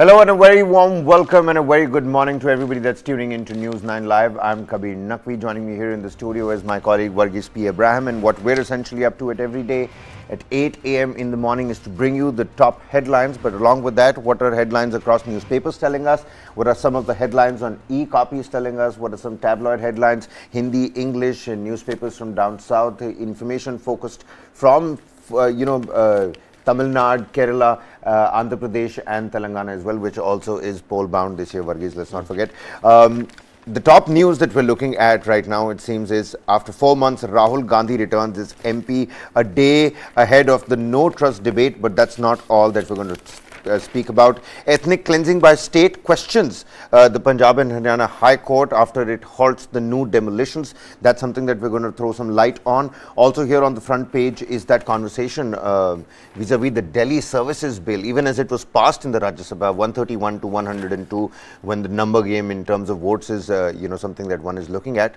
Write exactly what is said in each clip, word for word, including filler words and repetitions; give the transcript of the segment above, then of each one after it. Hello and a very warm welcome and a very good morning to everybody that's tuning into News nine Live. I'm Kabir Naqvi. Joining me here in the studio is my colleague Varghese P. Abraham, and what we're essentially up to at every day at eight A M in the morning is to bring you the top headlines, but along with that, what are headlines across newspapers telling us? What are some of the headlines on e-copies telling us? What are some tabloid headlines, Hindi, English, and newspapers from down south, information focused from, uh, you know, uh, Tamil Nadu, Kerala, uh, Andhra Pradesh and Telangana as well, which also is poll bound this year, Varghese, let's not forget. Um, the top news that we're looking at right now, it seems, is after four months, Rahul Gandhi returns as M P a day ahead of the no trust debate, but that's not all that we're going to Uh, speak about. Ethnic cleansing by state questions uh, the Punjab and Haryana High Court after it halts the Nuh demolitions. That's something that we're going to throw some light on. Also here on the front page is that conversation vis-a-vis uh, -vis the Delhi Services Bill, even as it was passed in the Rajya Sabha, one thirty-one to one oh two, when the number game in terms of votes is uh, you know, something that one is looking at.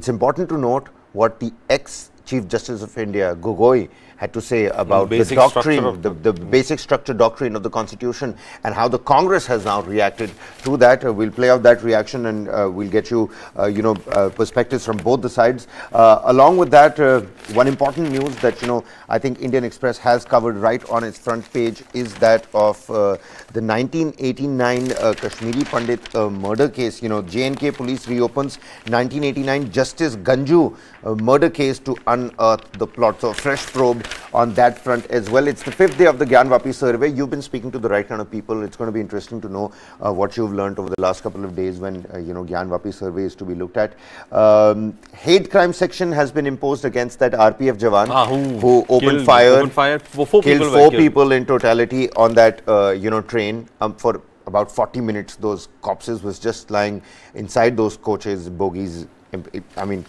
It's important to note what the ex Chief Justice of India, Gogoi, had to say about the, the doctrine, the, the basic structure doctrine of the Constitution and how the Congress has now reacted to that. Uh, we'll play out that reaction and uh, we'll get you, uh, you know, uh, perspectives from both the sides. Uh, along with that, uh, one important news that, you know, I think Indian Express has covered right on its front page is that of uh, the nineteen eighty-nine uh, Kashmiri Pandit uh, murder case. You know, J and K police reopens nineteen eighty-nine Justice Ganjoo uh, murder case to unearth the plot. So, fresh probe on that front as well. It's the fifth day of the Gyanvapi survey. You've been speaking to the right kind of people. It's going to be interesting to know uh, what you've learned over the last couple of days when, uh, you know, Gyanvapi survey is to be looked at. Um, hate crime section has been imposed against that R P F Jawan ah, who, who opened killed, fire, opened fire four killed people four killed. people in totality on that, uh, you know, train um, for about forty minutes. Those corpses was just lying inside those coaches, bogies, I mean,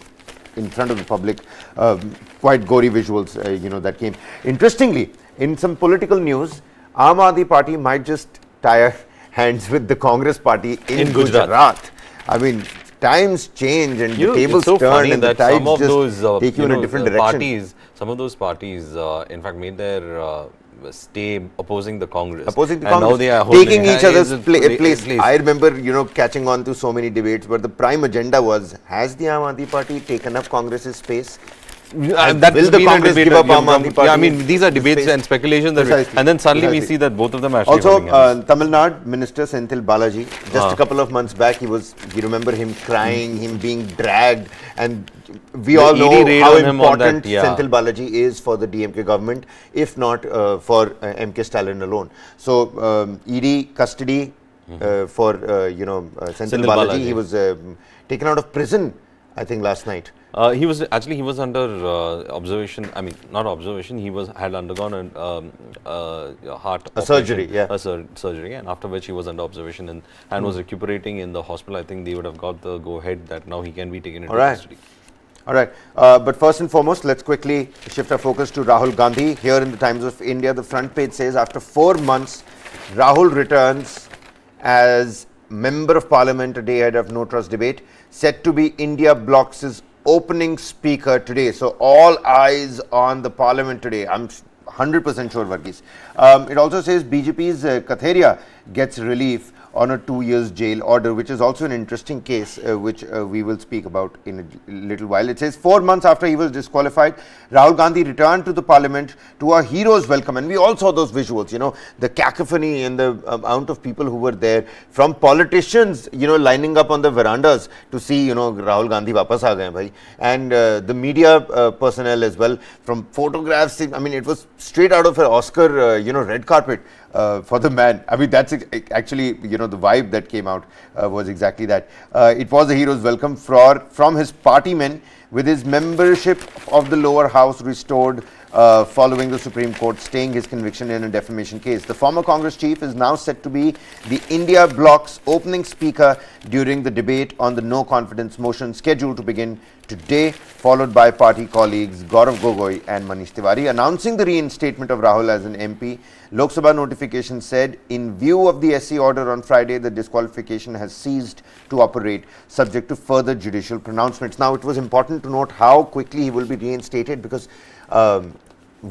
in front of the public. Um, quite gory visuals, uh, you know, that came. Interestingly, in some political news, Aam Aadmi party might just tie hands with the Congress party in, in Gujarat. Gujarat. I mean, times change and you the know, tables so turn and the tides just those, uh, take you, you know, in a different direction. Parties, some of those parties, uh, in fact, made their uh, stay opposing the Congress. Opposing the and Congress. Now they are taking each other's pla place. place. I remember, you know, catching on to so many debates, but the prime agenda was, has the Aam Aadmi party taken up Congress's space? Uh, that will the Congress give up Aam Aadmi party? Yeah, I mean, these are debates space. and speculations. That and then suddenly Precisely. we see that both of them are actually Also, uh, Tamil Nadu Minister Senthil Balaji, just ah. a couple of months back, he was, you remember him crying, him being dragged, and we the all know how important that, yeah. Senthil Balaji is for the D M K government, if not uh, for uh, M K Stalin alone. So, um, E D custody uh, for, uh, you know, uh, Senthil, Senthil Balaji, Balaji, he was um, taken out of prison, I think, last night. Uh, he was actually he was under uh, observation. I mean, not observation. He was had undergone a um, uh, heart a surgery, yeah, a sur surgery, and after which he was under observation and and mm. was recuperating in the hospital. I think they would have got the go ahead that now he can be taken into All right. custody. All right. Uh, but first and foremost, let's quickly shift our focus to Rahul Gandhi. Here in the Times of India, the front page says after four months, Rahul returns as Member of Parliament a day ahead of no trust debate, set to be India Bloc's opening speaker today. So, all eyes on the parliament today. I'm one hundred percent sure, Varghese. Um, it also says B J P's uh, Katheria gets relief on a two years jail order, which is also an interesting case, uh, which uh, we will speak about in a little while. It says four months after he was disqualified, Rahul Gandhi returned to the parliament to a hero's welcome. And we all saw those visuals, you know, the cacophony and the amount of people who were there, from politicians, you know, lining up on the verandas to see, you know, Rahul Gandhi wapas aa gaye bhai. And uh, the media uh, personnel as well, from photographs. I mean, it was straight out of an Oscar, uh, you know, red carpet. Uh, for the man. I mean, that's actually, you know, the vibe that came out uh, was exactly that. Uh, it was a hero's welcome for, from his party men, with his membership of the lower house restored uh, following the Supreme Court staying his conviction in a defamation case. The former Congress chief is now set to be the India Bloc's opening speaker during the debate on the no confidence motion, scheduled to begin today, followed by party colleagues Gaurav Gogoi and Manish Tiwari. Announcing the reinstatement of Rahul as an M P, Lok Sabha notification said, in view of the S C order on Friday, the disqualification has ceased to operate, subject to further judicial pronouncements. Now, it was important to note how quickly he will be reinstated, because um,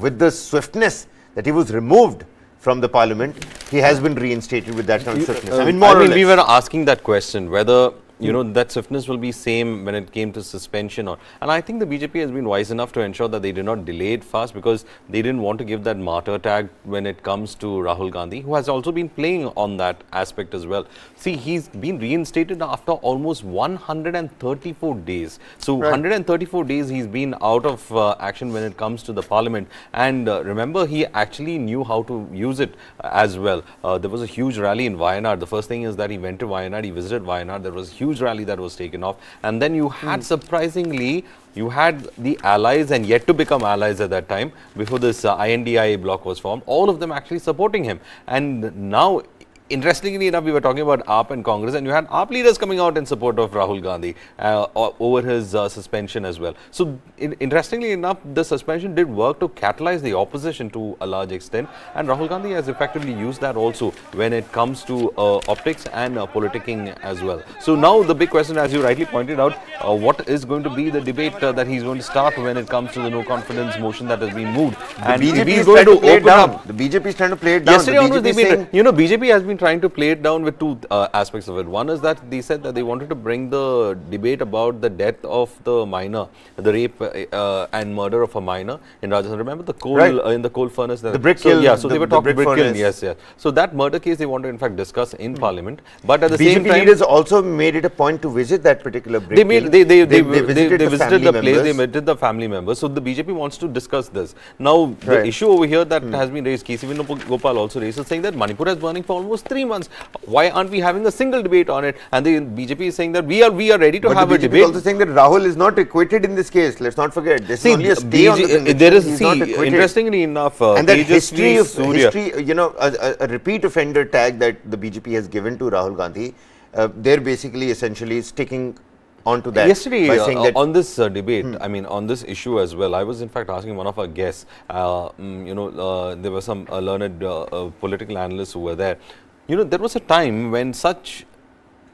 with the swiftness that he was removed from the parliament, he has been reinstated with that kind of stiffness. I mean, more I mean, or less. We were asking that question, whether, you know, that stiffness will be same when it came to suspension or, and I think the B J P has been wise enough to ensure that they did not delay it fast, because they didn't want to give that martyr tag when it comes to Rahul Gandhi, who has also been playing on that aspect as well. See, he's been reinstated after almost one hundred thirty-four days. So, right. one hundred thirty-four days he's been out of uh, action when it comes to the parliament. And uh, remember, he actually knew how to use it uh, as well. Uh, there was a huge rally in Wayanad. The first thing is that he went to Wayanad, he visited Wayanad. There was huge huge rally that was taken off, and then you had mm. surprisingly, you had the allies and yet to become allies at that time before this uh, I N D I A bloc was formed, all of them actually supporting him. And now, interestingly enough, we were talking about A A P and Congress, and you had A A P leaders coming out in support of Rahul Gandhi uh, over his uh, suspension as well. So, in, interestingly enough, the suspension did work to catalyze the opposition to a large extent, and Rahul Gandhi has effectively used that also when it comes to uh, optics and uh, politicking as well. So, now the big question, as you rightly pointed out, uh, what is going to be the debate uh, that he's going to start when it comes to the no confidence motion that has been moved? And the B J P is going to open up. The B J P is trying to play it down. Yesterday onwards, they've been, you know, B J P has been trying to play it down with two uh, aspects of it. One is that they said that they wanted to bring the debate about the death of the minor, the rape uh, and murder of a minor in Rajasthan. Remember the coal right. uh, in the coal furnace. The brick so, kiln. Yeah, so the, they were the talking brick kiln. Yes, yes. So that murder case they want to in fact discuss in mm. Parliament. But at the B J P same time, leaders also made it a point to visit that particular brick they made, they, they, they, they, they visited, they, they visited the, the place. They visited the family members. So the B J P wants to discuss this. Now right. the issue over here that mm. has been raised, K C Venugopal also raised, is saying that Manipur is burning for almost three months. Why aren't we having a single debate on it? And the B J P is saying that we are we are ready to but have the B J P a debate. Is also saying that Rahul is not acquitted in this case. Let's not forget. This see, is only a stay on the there is see, interestingly enough, uh, and that history of history, you know, a, a repeat offender tag that the B J P has given to Rahul Gandhi. Uh, they're basically essentially sticking onto that. Yesterday, by saying uh, that on this uh, debate, hmm. I mean on this issue as well, I was in fact asking one of our guests. Uh, mm, you know, uh, there were some uh, learned uh, uh, political analysts who were there. You know, there was a time when such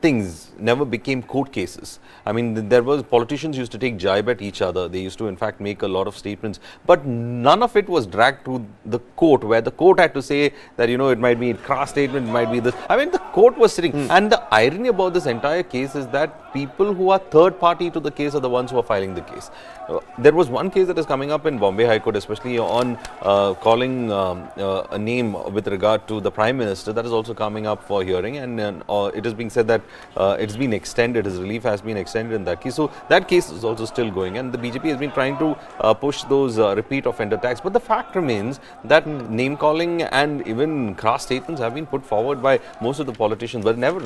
things never became court cases. I mean, there was politicians used to take jibe at each other. They used to, in fact, make a lot of statements, but none of it was dragged to the court, where the court had to say that, you know, it might be a crass statement, it might be this. I mean, the court was sitting. Mm. And the irony about this entire case is that people who are third party to the case are the ones who are filing the case. Uh, there was one case that is coming up in Bombay High Court, especially on uh, calling um, uh, a name with regard to the Prime Minister, that is also coming up for hearing, and, and uh, it is being said that Uh, it's been extended, his relief has been extended in that case. So, that case is also still going, and the B J P has been trying to uh, push those uh, repeat offender tags. But the fact remains that mm. name calling and even crass statements have been put forward by most of the politicians, but never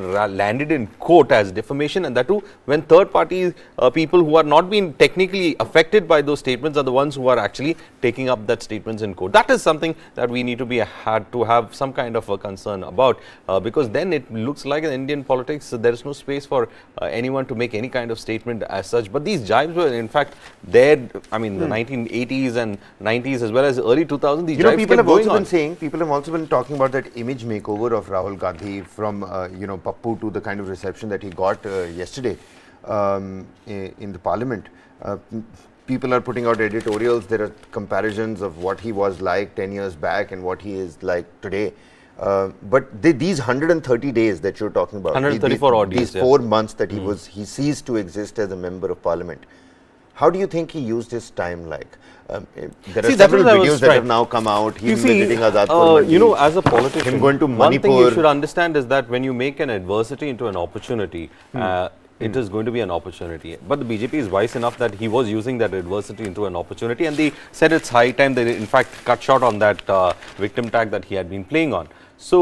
landed in court as defamation, and that too when third party uh, people who are not being technically affected by those statements are the ones who are actually taking up that statements in court. That is something that we need to be had to have some kind of a concern about, uh, because then it looks like in Indian politics so there is no space for uh, anyone to make any kind of statement as such. But these jibes were in fact there, I mean, hmm. the nineteen eighties and nineties as well as early two thousands, these you jibes know, people have also on. been saying, people have also been talking about that image makeover of Rahul Gandhi from, uh, you know, Pappu to the kind of reception that he got uh, yesterday um, in the parliament. Uh, people are putting out editorials, there are comparisons of what he was like ten years back and what he is like today. Uh, but they, these one hundred thirty days that you're talking about, one hundred thirty-four these, these four yeah. months that he mm. was, he ceased to exist as a member of parliament. How do you think he used his time like? Um, there see, are several that videos that have now come out. Him you see, uh, you know, as a politician, him going to Manipur. One thing you should understand is that when you make an adversity into an opportunity, mm. uh, it is going to be an opportunity. But the B J P is wise enough that he was using that adversity into an opportunity, and they said it's high time they in fact cut short on that uh, victim tag that he had been playing on. So,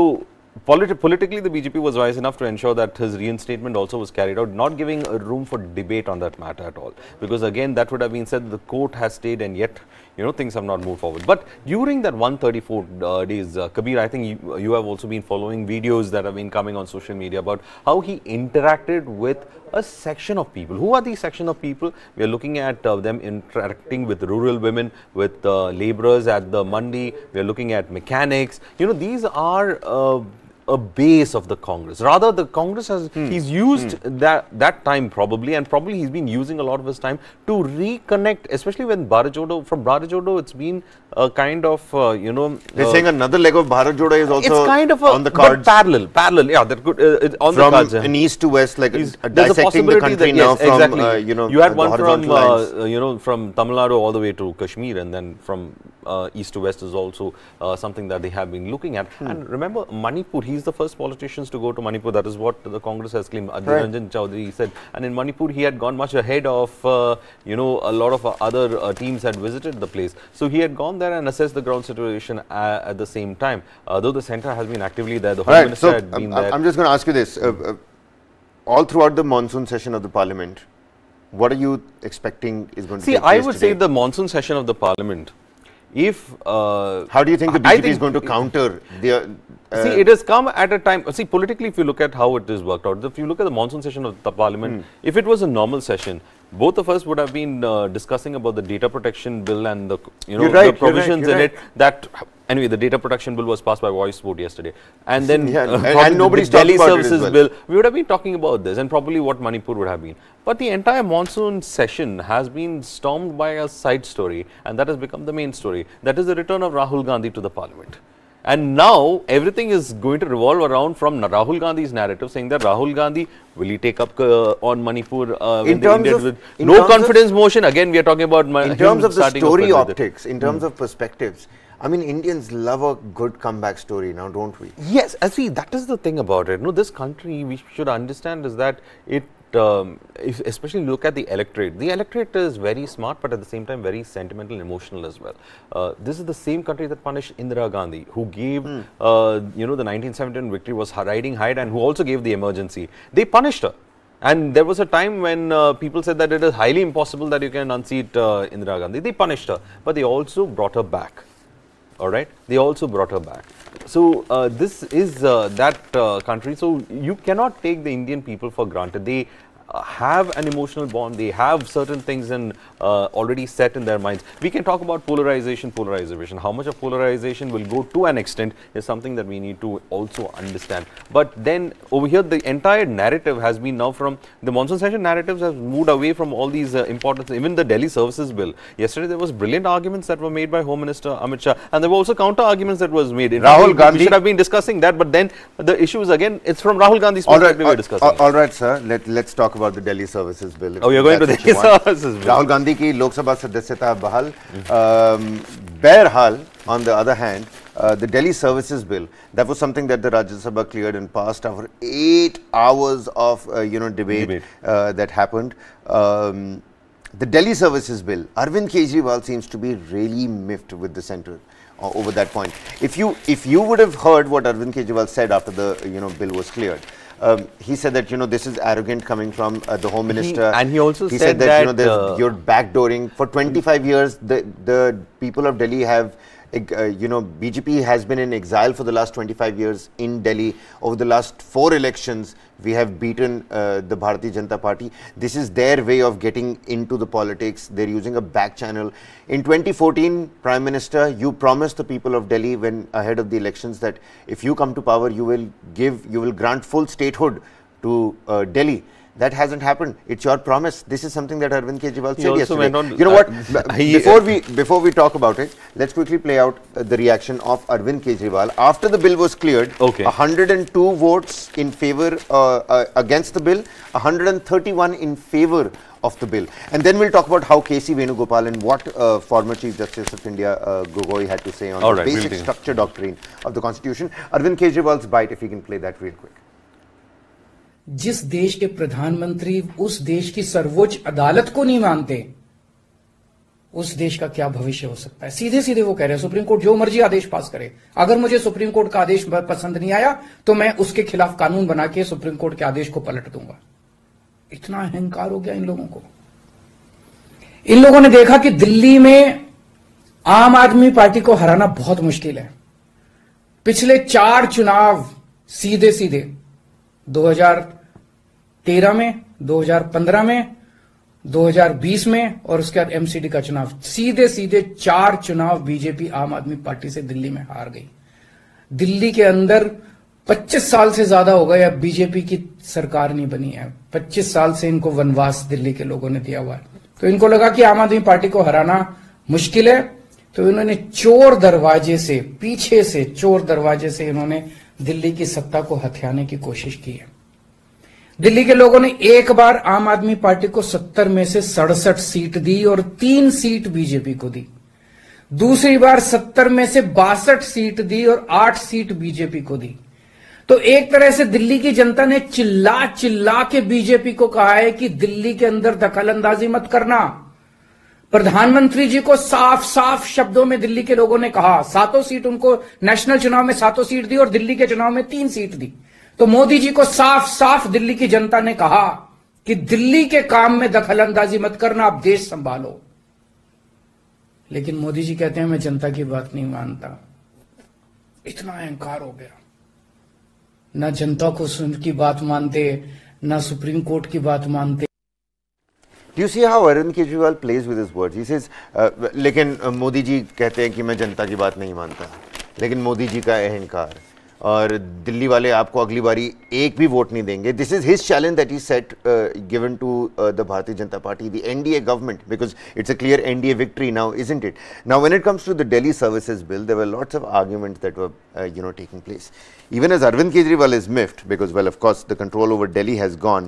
politi politically the B J P was wise enough to ensure that his reinstatement also was carried out, not giving a room for debate on that matter at all. Because again, that would have been said, the court has stayed and yet, you know, things have not moved forward. But during that one hundred thirty-four uh, days, uh, Kabir, I think you, you have also been following videos that have been coming on social media about how he interacted with a section of people. Who are these section of people? We are looking at uh, them interacting with rural women, with uh, laborers at the mandi. We are looking at mechanics. You know, these are uh, a base of the Congress. Rather, the Congress has, hmm. he's used hmm. that, that time probably, and probably he's been using a lot of his time to reconnect, especially when Bharat Jodo, from Bharat Jodo, it's been a kind of, uh, you know... They're uh, saying another leg of Bharat Jodo is also it's kind of a, on the cards. But parallel, parallel, yeah, that could, uh, it's on from the cards. From yeah. east to west, like a, a dissecting the country that, now yes, from, exactly. uh, you know, you had one from, uh, you know, from Tamil Nadu all the way to Kashmir, and then from uh, east to west is also uh, something that they have been looking at. Hmm. And remember, Manipur, he's the first politician to go to Manipur. That is what the Congress has claimed. Adhir right. Ranjan Chowdhury said. And in Manipur, he had gone much ahead of, uh, you know, a lot of uh, other uh, teams had visited the place. So he had gone there and assessed the ground situation uh, at the same time. Uh, though the centre has been actively there, the Home right. Minister so, had been I'm, there. I'm just going to ask you this. Uh, uh, all throughout the monsoon session of the Parliament, what are you expecting is going to See, take place I would today? Say the monsoon session of the Parliament, if... Uh, how do you think the B J P is going to counter the... Uh, see, it has come at a time... See, politically, if you look at how it is worked out, if you look at the monsoon session of the Parliament, mm. if it was a normal session, both of us would have been uh, discussing about the data protection bill and the, you know, right, the provisions you're right, you're in right. it that... Anyway, the data protection bill was passed by voice vote yesterday. And then yeah, uh, and, and nobody's the Delhi services well. bill. We would have been talking about this and probably what Manipur would have been. But the entire monsoon session has been stormed by a side story, and that has become the main story. That is the return of Rahul Gandhi to the Parliament. And now everything is going to revolve around from Rahul Gandhi's narrative, saying that Rahul Gandhi, will he take up uh, on Manipur? Uh, in terms of, in no terms confidence of motion, again we are talking about... In terms of the story optics, in terms hmm. of perspectives, I mean, Indians love a good comeback story now, don't we? Yes, I see, that is the thing about it. No, this country, we should understand is that it, um, if especially look at the electorate. The electorate is very smart, but at the same time, very sentimental and emotional as well. Uh, this is the same country that punished Indira Gandhi, who gave, mm. uh, you know, the nineteen seventeen victory was riding high, and who also gave the emergency. They punished her. And there was a time when uh, people said that it is highly impossible that you can unseat uh, Indira Gandhi. They punished her, but they also brought her back. All right, they also brought her back. So, uh, this is uh, that uh, country. So, you cannot take the Indian people for granted. They uh, have an emotional bond. They have certain things in, uh, already set in their minds. We can talk about polarization, polarization. How much of polarization will go to an extent is something that we need to also understand. But then, over here, the entire narrative has been now from the monsoon session narratives has moved away from all these uh, importance, even the Delhi services bill. Yesterday, there was brilliant arguments that were made by Home Minister Amit Shah, and there were also counter arguments that was made. In Rahul fact, Gandhi. We should have been discussing that, but then the issue is again, it's from Rahul Gandhi's perspective we were discussing. All, all right, sir. Let, let's talk about about the Delhi services bill. Oh, you're going to the Delhi services bill. Rahul Gandhi ki Lok Sabha Sadasyata Bahal. Um, Bairhal, on the other hand, uh, the Delhi services bill, that was something that the Rajya Sabha cleared and passed after eight hours of, uh, you know, debate, debate. Uh, that happened. Um, the Delhi services bill, Arvind Kejriwal seems to be really miffed with the centre uh, over that point. If you, if you would have heard what Arvind Kejriwal said after the, you know, bill was cleared, Um, he said that, you know, this is arrogant coming from uh, the Home Minister. He, and he also he said, said that, that, you know, there's, uh, you're backdooring. For twenty-five years, the, the people of Delhi have, uh, you know, B J P has been in exile for the last twenty-five years in Delhi. Over the last four elections, we have beaten uh, the Bharatiya Janata Party. This is their way of getting into the politics. They're using a back channel. In twenty fourteen, Prime Minister, you promised the people of Delhi when ahead of the elections that if you come to power, you will give, you will grant full statehood to uh, Delhi. That hasn't happened. It's your promise. This is something that Arvind Kejriwal said yesterday. You know uh, what? He, before we before we talk about it, let's quickly play out uh, the reaction of Arvind Kejriwal after the bill was cleared. Okay. one hundred two votes in favor uh, uh, against the bill, one hundred thirty-one in favor of the bill, and then we'll talk about how K C Venugopal and what uh, former Chief Justice of India uh, Gogoi had to say on All the right, basic we'll structure doctrine of the Constitution. Arvind Kejriwal's bite, if you can play that real quick. जिस देश के प्रधानमंत्री उस देश की सर्वोच्च अदालत को नहीं मानते, उस देश का क्या भविष्य हो सकता है? सीधे सीधे वो कह रहे हैं, सुप्रीम कोर्ट जो मर्जी आदेश पास करे, अगर मुझे सुप्रीम कोर्ट का आदेश पसंद नहीं आया तो मैं उसके खिलाफ कानून बना के सुप्रीम कोर्ट के आदेश को पलट दूंगा। इतना अहंकार हो गया इन लोगों को। इन लोगों ने देखा कि दिल्ली में आम आदमी पार्टी को हराना बहुत मुश्किल है। पिछले चार चुनाव सीधे सीधे दो हज़ार तेरह में, दो हज़ार पंद्रह में, दो हज़ार बीस में और उसके बाद एमसीडी का चुनाव, सीधे सीधे चार चुनाव बीजेपी आम आदमी पार्टी से दिल्ली में हार गई। दिल्ली के अंदर पच्चीस साल से ज्यादा हो गए अब बीजेपी की सरकार नहीं बनी है। पच्चीस साल से इनको वनवास दिल्ली के लोगों ने दिया हुआ है। तो इनको लगा कि आम आदमी पार्टी को हराना मुश्किल है, तो इन्होंने चोर दरवाजे से, पीछे से, चोर दरवाजे से इन्होंने दिल्ली की सत्ता को हथियाने की कोशिश की है। दिल्ली के लोगों ने एक बार आम आदमी पार्टी को सत्तर में से सड़सठ सीट दी और तीन सीट बीजेपी को दी। दूसरी बार सत्तर में से बासठ सीट दी और आठ सीट बीजेपी को दी। तो एक तरह से दिल्ली की जनता ने चिल्ला चिल्ला के बीजेपी को कहा है कि दिल्ली के अंदर दखलंदाजी मत करना। प्रधानमंत्री जी को साफ साफ शब्दों में दिल्ली के लोगों ने कहा, सातों सीट उनको नेशनल चुनाव में सातों सीट दी और दिल्ली के चुनाव में तीन सीट दी। तो मोदी जी को साफ साफ दिल्ली की जनता ने कहा कि दिल्ली के काम में दखलंदाजी मत करना, आप देश संभालो। लेकिन मोदी जी कहते हैं मैं जनता की बात नहीं मानता। इतना अहंकार हो गया, ना जनता को उनकी बात मानते, ना सुप्रीम कोर्ट की बात मानते। Do you see how Arvind Kejriwal plays with his words? He says, uh, लेकिन मोदी जी कहते हैं कि मैं जनता की बात नहीं मानता, लेकिन मोदी जी का अहंकार, और दिल्ली वाले आपको अगली बारी एक भी वोट नहीं देंगे। This is his challenge that he set given to the Bharatiya Janata party, the NDA government, because it's a clear NDA victory now, isn't it? Now when it comes to the Delhi services bill, there were lots of arguments that were you know taking place, even as Arvind Kejriwal is miffed because, well, of course the control over Delhi has gone,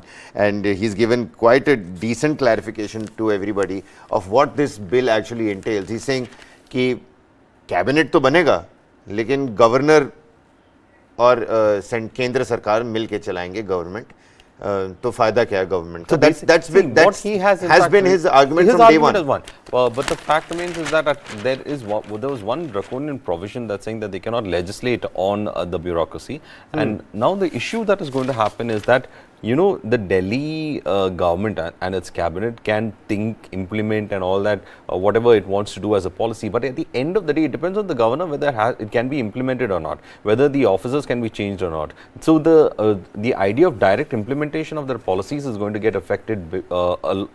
and he's given quite a decent clarification to everybody of what this bill actually entails. He's saying ki cabinet to banega, lekin governor aur uh, kendra sarkar milke chalayenge government, uh, to fayda kya hai government? So, so that's that's been that's what he has has been his argument his from argument day one. Well, but the fact remains is that uh, there is one, there was one draconian provision that's saying that they cannot legislate on uh, the bureaucracy, mm. and now the issue that is going to happen is that, you know, the Delhi uh, government and, and its cabinet can think, implement, and all that, uh, whatever it wants to do as a policy. But at the end of the day, it depends on the governor whether it, has, it can be implemented or not, whether the officers can be changed or not. So the uh, the idea of direct implementation of their policies is going to get affected uh,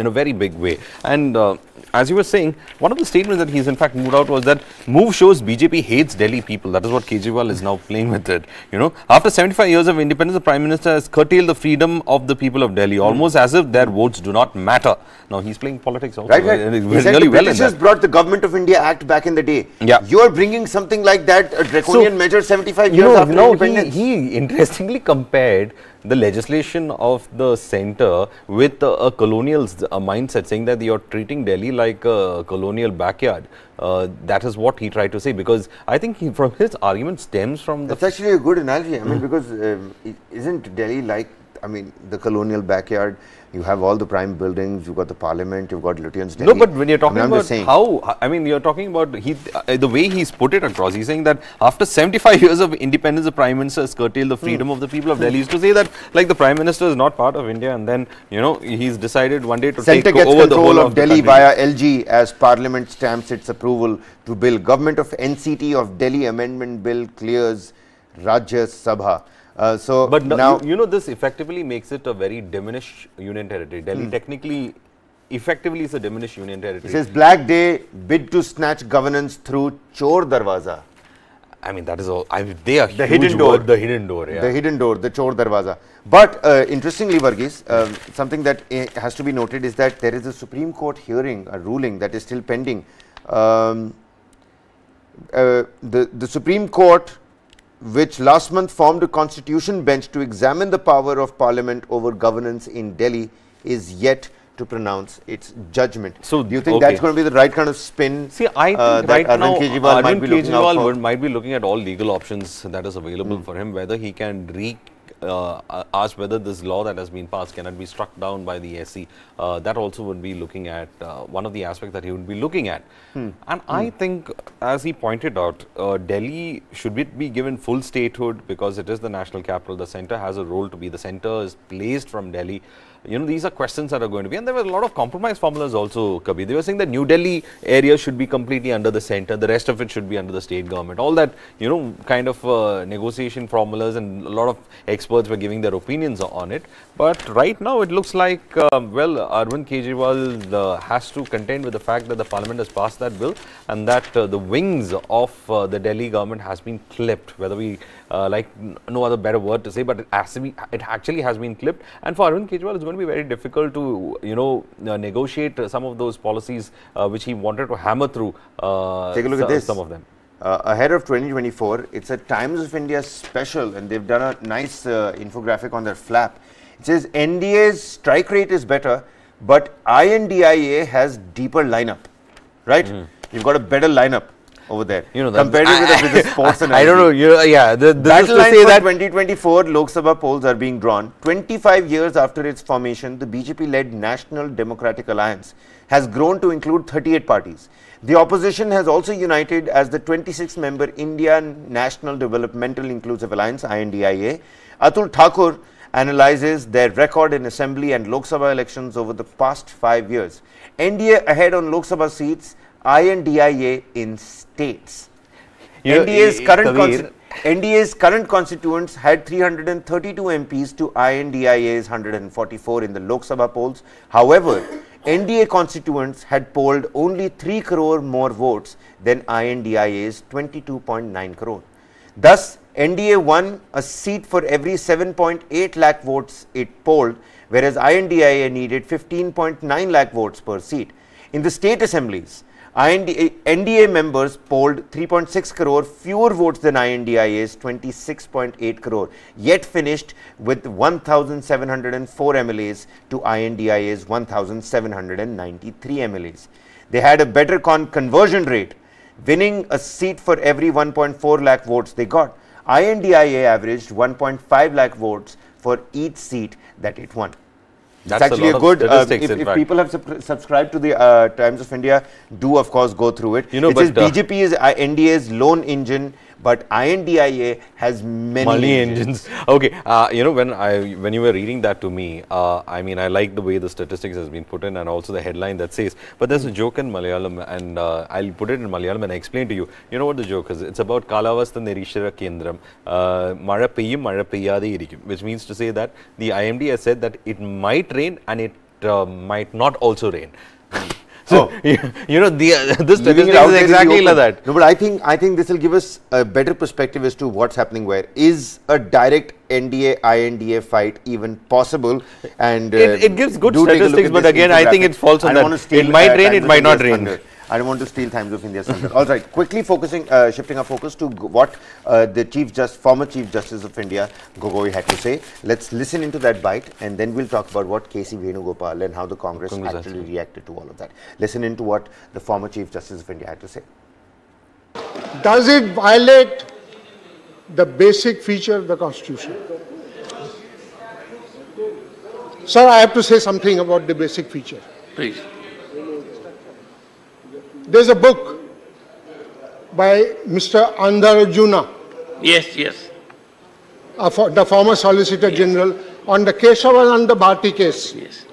in a very big way, and. Uh, As you were saying, one of the statements that he's in fact moved out was that move shows B J P hates Delhi people. That is what Kejriwal is now playing with it. You know, after seventy-five years of independence, the Prime Minister has curtailed the freedom of the people of Delhi, almost mm. as if their votes do not matter. Now he's playing politics also. Right, right. And he really said, well, just brought the Government of India Act back in the day. Yeah. You are bringing something like that, a draconian so, measure, seventy-five years know, after no, independence. He, he interestingly compared the legislation of the centre with uh, a colonial uh, mindset, saying that you are treating Delhi like a colonial backyard. Uh, that is what he tried to say, because I think he, from his argument stems from the... That's actually a good analogy. I mean, because um, isn't Delhi like, I mean, the colonial backyard? You have all the prime buildings, you've got the parliament, you've got Lutyens Delhi. No, but when you're talking I mean, about how, I mean, you're talking about he, uh, the way he's put it across, he's saying that after seventy-five years of independence, the Prime Minister has curtailed the freedom hmm. of the people of hmm. Delhi. He used to say that, like, the Prime Minister is not part of India, and then, you know, he's decided one day to Center take gets over the whole of, of Delhi via L G as Parliament stamps its approval to bill. Government of N C T of Delhi amendment bill clears Rajya Sabha. Uh, so but no, now you, you know, this effectively makes it a very diminished union territory. Delhi hmm. technically, effectively is a diminished union territory. It says Black Day bid to snatch governance through Chor Darwaza. I mean, that is all. I mean, they are the hidden door. Word, the hidden door. Yeah. The hidden door. The Chor Darwaza. But uh, interestingly, Varghese, um, something that uh, has to be noted is that there is a Supreme Court hearing, a ruling that is still pending. Um, uh, the the Supreme Court, which last month formed a constitution bench to examine the power of parliament over governance in Delhi, is yet to pronounce its judgment. So, do you think okay. that's going to be the right kind of spin? See, I uh, think right now Kejriwal might be, Kejriwal would, might be looking at all legal options that is available mm. for him, whether he can re uh, ask whether this law that has been passed cannot be struck down by the S C. Uh, that also would be looking at uh, one of the aspects that he would be looking at. Hmm. And hmm. I think, as he pointed out, uh, Delhi should it be given full statehood because it is the national capital. The centre has a role to be. The centre is placed from Delhi. You know, these are questions that are going to be, and there were a lot of compromise formulas also, Kabir. They were saying that New Delhi area should be completely under the centre, the rest of it should be under the state government. All that, you know, kind of uh, negotiation formulas and a lot of experts were giving their opinions on it. But right now it looks like, uh, well, Arvind Kejriwal uh, has to contend with the fact that the parliament has passed that bill and that uh, the wings of uh, the Delhi government has been clipped, whether we uh, like no other better word to say, but it, has to be, it actually has been clipped. And for Arvind Kejriwal, it's going to be very difficult to, you know, uh, negotiate some of those policies uh, which he wanted to hammer through. Uh, Take a look at this. Some of them. Uh, ahead of twenty twenty-four, it's a Times of India special, and they've done a nice uh, infographic on their flap. It says N D A's strike rate is better, but I N D I A has deeper lineup, right? Mm. You've got a better lineup over there. You know, compared with I, the, with the sports I, and I don't know. You know, yeah, the, the battle line for that twenty twenty-four Lok Sabha polls are being drawn. twenty-five years after its formation, the B J P-led National Democratic Alliance has grown to include thirty-eight parties. The opposition has also united as the twenty-six member Indian National Developmental Inclusive Alliance, I N D I A. Atul Thakur analyzes their record in assembly and Lok Sabha elections over the past five years. N D A ahead on Lok Sabha seats, I N D I A in states. N D A's current, N D A's current constituents had three hundred thirty-two M Ps to I N D I A's one hundred forty-four in the Lok Sabha polls. However, N D A constituents had polled only three crore more votes than I N D I A's twenty-two point nine crore. Thus, N D A won a seat for every seven point eight lakh votes it polled, whereas I N D I A needed fifteen point nine lakh votes per seat. In the state assemblies, N D A members polled three point six crore fewer votes than I N D I A's twenty-six point eight crore, yet finished with one thousand seven hundred four M L As to I N D I A's one thousand seven hundred ninety-three M L As. They had a better con conversion rate, winning a seat for every one point four lakh votes they got. I N D I A averaged one point five lakh votes for each seat that it won. That's it's actually a, a good, uh, if, if people have sub subscribed to the uh, Times of India, do of course go through it. You know, it says uh, B J P is uh, N D A's lone engine, but I N D I A has many, many engines. engines. Okay, uh, you know, when I when you were reading that to me, uh, I mean, I like the way the statistics has been put in and also the headline that says, but there's a joke in Malayalam and uh, I'll put it in Malayalam and I explain to you. You know what the joke is? It's about Kalavastha Nirishara Kendram, Mara Peyyum, Mara Peyyade Irikum, which means to say that the I M D has said that it might rain and it uh, might not also rain. So, oh. you, you know, the, uh, this is exactly like that. No, but I think, I think this will give us a better perspective as to what's happening where. Is a direct N D A I N D A fight even possible? And uh, it, it gives good statistics, but again, I think it's false on that. It might uh, rain, it might not rain. Thunder. I don't want to steal Times of India. All right, quickly focusing, uh, shifting our focus to what uh, the Chief Just, former Chief Justice of India, Gogoi, had to say. Let's listen into that bite, and then we'll talk about what K C Venugopal and how the Congress, Congress actually actually reacted to all of that. Listen into what the former Chief Justice of India had to say. Does it violate the basic feature of the Constitution? Sir, I have to say something about the basic feature. Please. There's a book by Mister Andarajuna. Yes, yes. Uh, for the former Solicitor yes. General on the Kesavananda Bharati case. Yes.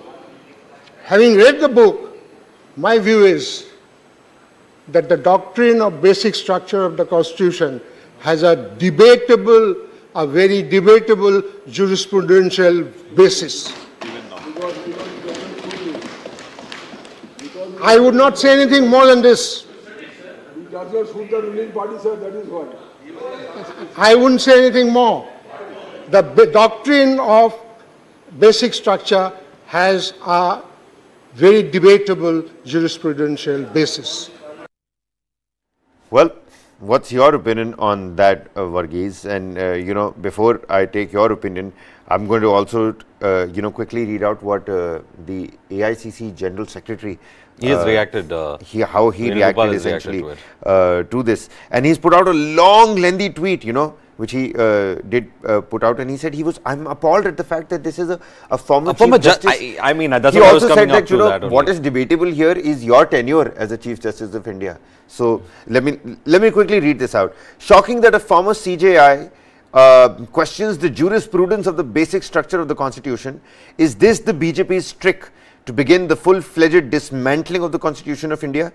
Having read the book, my view is that the doctrine of basic structure of the Constitution has a debatable, a very debatable jurisprudential basis. I would not say anything more than this. He does not suit the ruling party, sir, that is what. I wouldn't say anything more. The doctrine of basic structure has a very debatable jurisprudential basis. Well, what's your opinion on that, uh, Varghese? And, uh, you know, before I take your opinion, I'm going to also, uh, you know, quickly read out what uh, the A I C C General Secretary He has uh, reacted, uh, he, how he reacted essentially reacted to, uh, to this. And he's put out a long, lengthy tweet, you know, which he uh, did uh, put out, and he said he was, I'm appalled at the fact that this is a, a former, a former Chief Justice. I, I mean, that's he what also I was said that, you know, that what is debatable here is your tenure as a Chief Justice of India. So, let me, let me quickly read this out. Shocking that a former C J I Uh, questions the jurisprudence of the basic structure of the Constitution. Is this the B J P's trick to begin the full-fledged dismantling of the Constitution of India?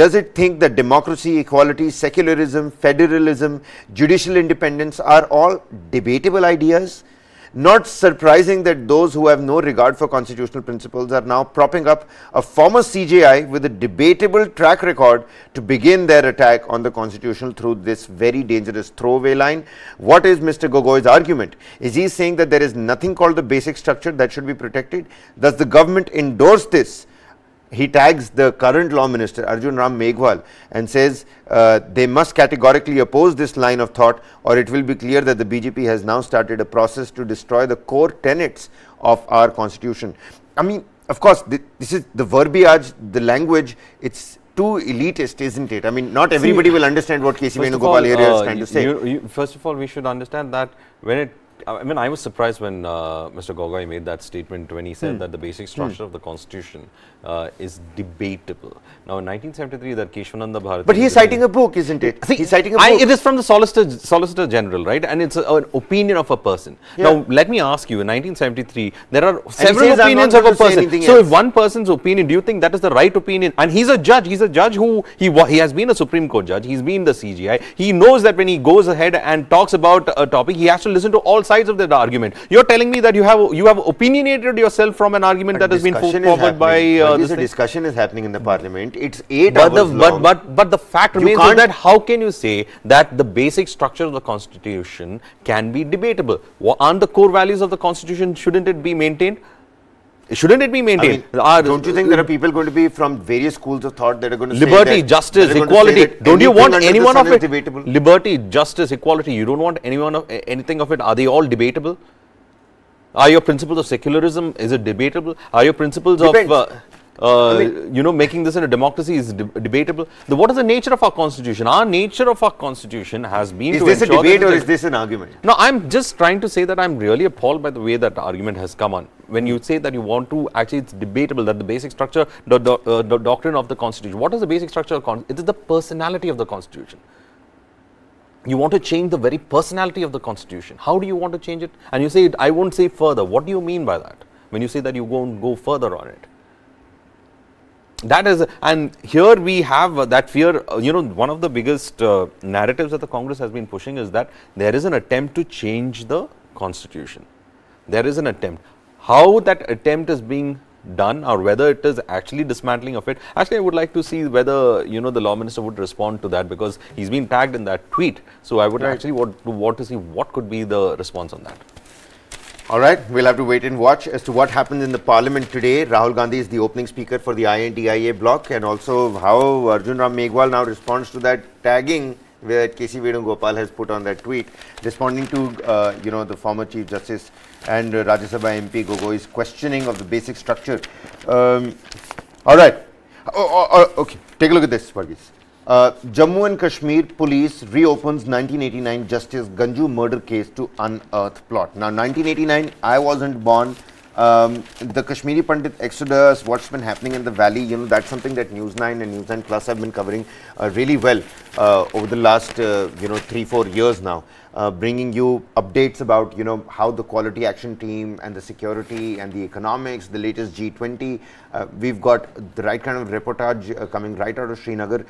Does it think that democracy, equality, secularism, federalism, judicial independence are all debatable ideas? Not surprising that those who have no regard for constitutional principles are now propping up a former C J I with a debatable track record to begin their attack on the constitution through this very dangerous throwaway line. What is Mister Gogoi's argument? Is he saying that there is nothing called the basic structure that should be protected? Does the government endorse this? He tags the current law minister Arjun Ram Meghwal and says uh, they must categorically oppose this line of thought, or it will be clear that the B J P has now started a process to destroy the core tenets of our constitution. I mean, of course, th this is the verbiage, the language, it's too elitist, isn't it? I mean, not everybody See, will understand what K C Venugopal here uh, is trying to say. You, you, first of all, we should understand that when it I mean, I was surprised when uh, Mister Gogoi made that statement when he said mm. that the basic structure mm. of the constitution uh, is debatable. Now, in nineteen seventy-three, that Kesavananda Bharati... But he is citing a book, isn't it? See, he's citing a book. I, it is from the Solicitor, Solicitor General, right? And it's a, an opinion of a person. Yeah. Now, let me ask you, in nineteen seventy-three, there are several opinions of a person. So, else. if one person's opinion, do you think that is the right opinion? And he's a judge. He's a judge who... He, he has been a Supreme Court judge. He's been the C J I. He knows that when he goes ahead and talks about a topic, he has to listen to all sides of that argument. You're telling me that you have you have opinionated yourself from an argument but that has been forwarded by uh, this. The discussion is happening in the parliament. It's eight but hours the, long. But, but, but the fact you remains that how can you say that the basic structure of the constitution can be debatable? Aren't the core values of the constitution, shouldn't it be maintained? Shouldn't it be maintained? I mean, don't you think there are people going to be from various schools of thought that are going to liberty, say that justice, equality? Don't you want anyone of it? Debatable? Liberty, justice, equality. You don't want anyone of anything of it. Are they all debatable? Are your principles of secularism, is it debatable? Are your principles Depends. of uh, Uh, I mean, you know, making this in a democracy is de debatable. The, what is the nature of our constitution? Our nature of our constitution has been... Is to this a debate or is this an argument? No, I'm just trying to say that I'm really appalled by the way that argument has come on. When you say that you want to, actually it's debatable that the basic structure, the, the, uh, the doctrine of the constitution. What is the basic structure of the constitution? It is the personality of the constitution. You want to change the very personality of the constitution. How do you want to change it? And you say, it, I won't say further. What do you mean by that? When you say that you won't go further on it. That is, and here we have uh, that fear, uh, you know, one of the biggest uh, narratives that the Congress has been pushing is that there is an attempt to change the constitution. There is an attempt. How that attempt is being done or whether it is actually dismantling of it, actually I would like to see whether, you know, the law minister would respond to that because he's been tagged in that tweet. So I would right. actually want to, want to see what could be the response on that. All right, we'll have to wait and watch as to what happens in the parliament today. Rahul Gandhi is the opening speaker for the I N D I A bloc, and also how Arjun Ram Meghwal now responds to that tagging that K C Venugopal has put on that tweet, responding to uh, you know, the former Chief Justice and uh, Rajya Sabha M P Gogoi's questioning of the basic structure. Um, all right, oh, oh, oh, okay, take a look at this, Varghese. Uh, Jammu and Kashmir police reopens nineteen eighty-nine Justice Ganjoo murder case to unearth plot. Now, nineteen eighty-nine, I wasn't born. Um, the Kashmiri Pandit exodus, what's been happening in the valley, you know, that's something that News nine and News nine Plus have been covering uh, really well uh, over the last, uh, you know, three, four years now, uh, bringing you updates about, you know, how the Quality Action Team and the security and the economics, the latest G twenty. Uh, we've got the right kind of reportage uh, coming right out of Srinagar.